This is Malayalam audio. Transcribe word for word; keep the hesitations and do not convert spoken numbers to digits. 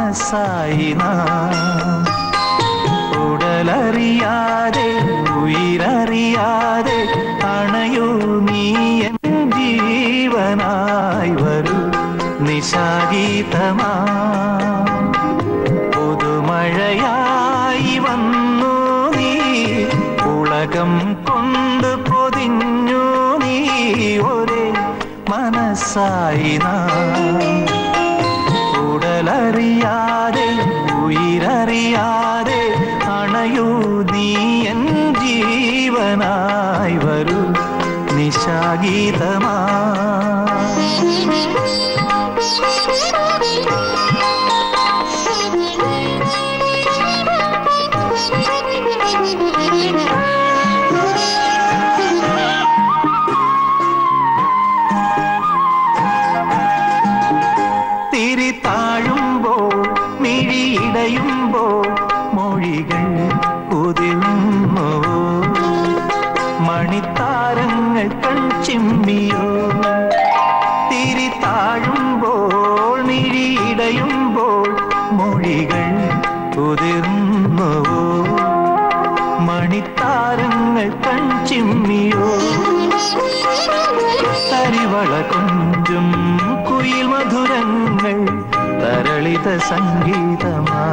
മനസ്സായിനാ ഉടലറിയാതെ ഉയിരറിയാതെ അണയൂ നീ എൻ ജീവനായി വരൂ നിശാഗീതമാ പുതുമഴയായി വന്നു നീ ഉലകം കൊണ്ട് പൊതിഞ്ഞു നീ ഒരേ മനസ്സായിനാ ഉടലറിയാതെ ഉയിരറിയാതെ അണയൂ നീ എൻ ജീവനായി വരൂ നിശാഗീതമാ ചിമ്മിയോ തിരി താഴുമ്പോൾ നിഴിയിടയുമ്പോൾ മൊഴികൾ ഉതിർന്നുവോ മണിത്താരങ്ങൾ കൺചിമ്മിയോ തരിവള കൊഞ്ചും കുയിൽ മധുരങ്ങൾ തരളിത സംഗീതമാ